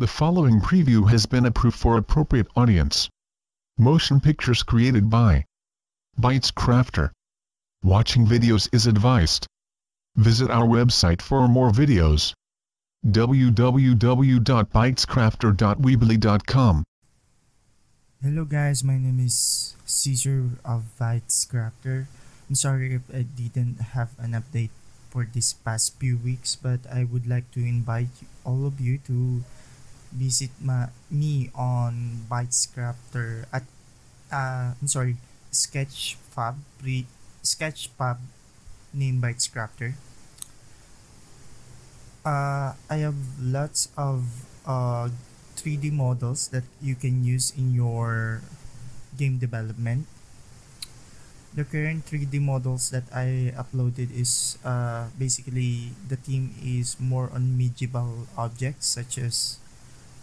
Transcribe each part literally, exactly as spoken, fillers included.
The following preview has been approved for appropriate audience. Motion pictures created by Bytes Crafter. Watching videos is advised. Visit our website for more videos. w w w dot bytes crafter dot weebly dot com. Hello guys, my name is Caesar of Bytes Crafter. I'm sorry if I didn't have an update for this past few weeks, but I would like to invite all of you to visit my, me on Bytes Crafter at uh I'm sorry Sketchfab pre Sketchpub named Bytes Crafter. Uh, I have lots of uh three D models that you can use in your game development. The current three D models that I uploaded is uh basically the theme is more on medieval objects such as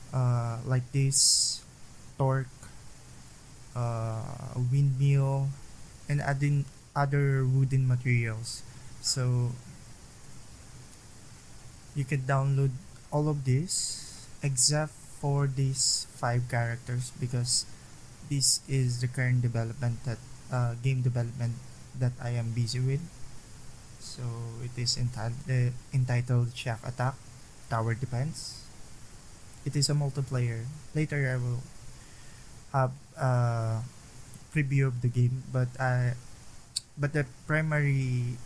Uh, like this, torque, uh, windmill, and adding other wooden materials. So you can download all of this except for these five characters, because this is the current development that uh, game development that I am busy with. So it is entitled uh, entitled Shack Attack Tower Defense. It is a multiplayer. Later I will have a preview of the game, but I, but the primary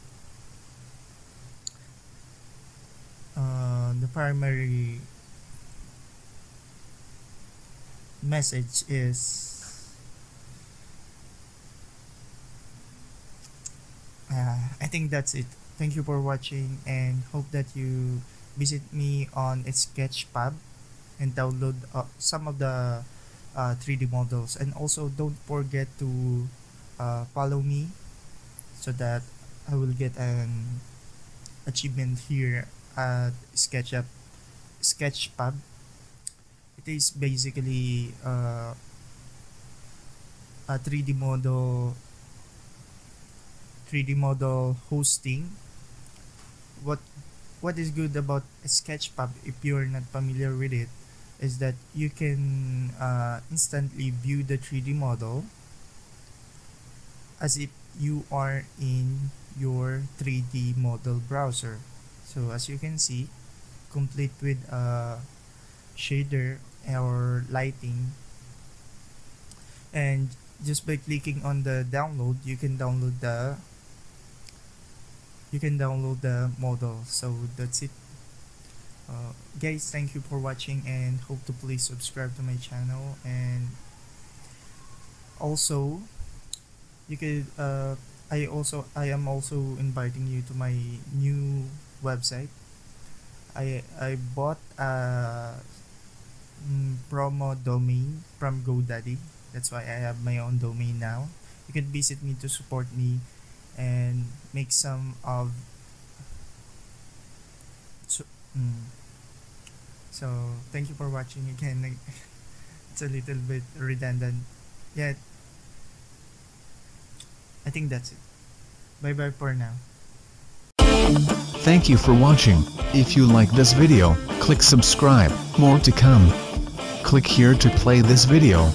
uh, the primary message is uh, I think that's it. Thank you for watching, and hope that you visit me on Sketchpub and download uh, some of the uh, three D models, and also don't forget to uh, follow me so that I will get an achievement here at SketchUp, SketchPub. It is basically uh, a three D model three D model hosting. What what is good about SketchPub, if you're not familiar with it, is that you can uh, instantly view the three D model as if you are in your three D model browser. So as you can see, complete with a shader or lighting, and just by clicking on the download, you can download the you can download the model. So that's it. Uh, guys, thank you for watching, and hope to please subscribe to my channel, and also you could uh, I also I am also inviting you to my new website. I I bought a mm, promo domain from GoDaddy. That's why I have my own domain now. You can visit me to support me and make some of so, mm, So, thank you for watching again. It's a little bit redundant, yet I think that's it. Bye bye for now. Thank you for watching. If you like this video, click subscribe. More to come. Click here to play this video.